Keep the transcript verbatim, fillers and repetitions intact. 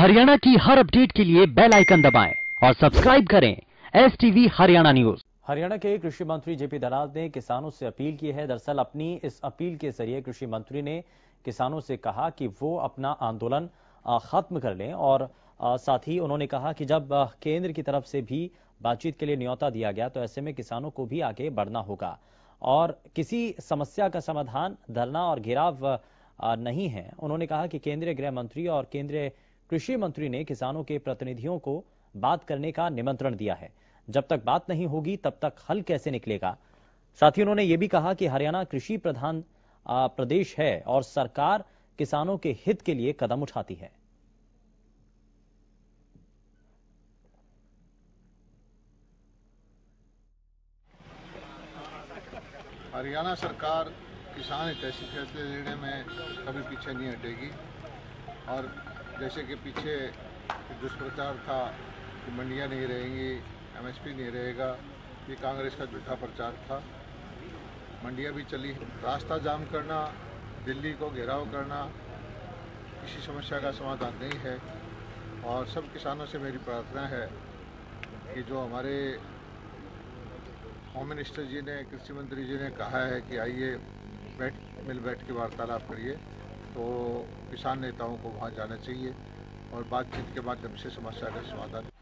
हरियाणा की हर अपडेट के लिए बेल आइकन दबाएं और सब्सक्राइब करें एसटीवी हरियाणा न्यूज। हरियाणा के कृषि मंत्री जेपी दलाल ने किसानों से अपील की है। दरअसल अपनी इस अपील के जरिए कृषि मंत्री ने किसानों से कहा कि वो अपना आंदोलन खत्म कर लें और साथ ही उन्होंने कहा कि जब केंद्र की तरफ से भी बातचीत के लिए न्योता दिया गया तो ऐसे में किसानों को भी आगे बढ़ना होगा और किसी समस्या का समाधान धरना और घेराव नहीं है। उन्होंने कहा कि केंद्रीय गृह मंत्री और केंद्रीय कृषि मंत्री ने किसानों के प्रतिनिधियों को बात करने का निमंत्रण दिया है। जब तक बात नहीं होगी तब तक हल कैसे निकलेगा। साथ ही उन्होंने ये भी कहा कि हरियाणा कृषि प्रधान प्रदेश है और सरकार किसानों के हित के लिए कदम उठाती है। हरियाणा सरकार किसान हितैषी फैसले लेने में कभी पीछे नहीं हटेगी और जैसे कि पीछे दुष्प्रचार था कि मंडियां नहीं रहेंगी, एमएसपी नहीं रहेगा, ये कांग्रेस का झूठा प्रचार था। मंडियां भी चली, रास्ता जाम करना, दिल्ली को घेराव करना किसी समस्या का समाधान नहीं है। और सब किसानों से मेरी प्रार्थना है कि जो हमारे होम मिनिस्टर जी ने, कृषि मंत्री जी ने कहा है कि आइए बैठ मिल बैठ के वार्तालाप करिए, तो किसान नेताओं को वहाँ जाना चाहिए और बातचीत के माध्यम से समस्या का समाधान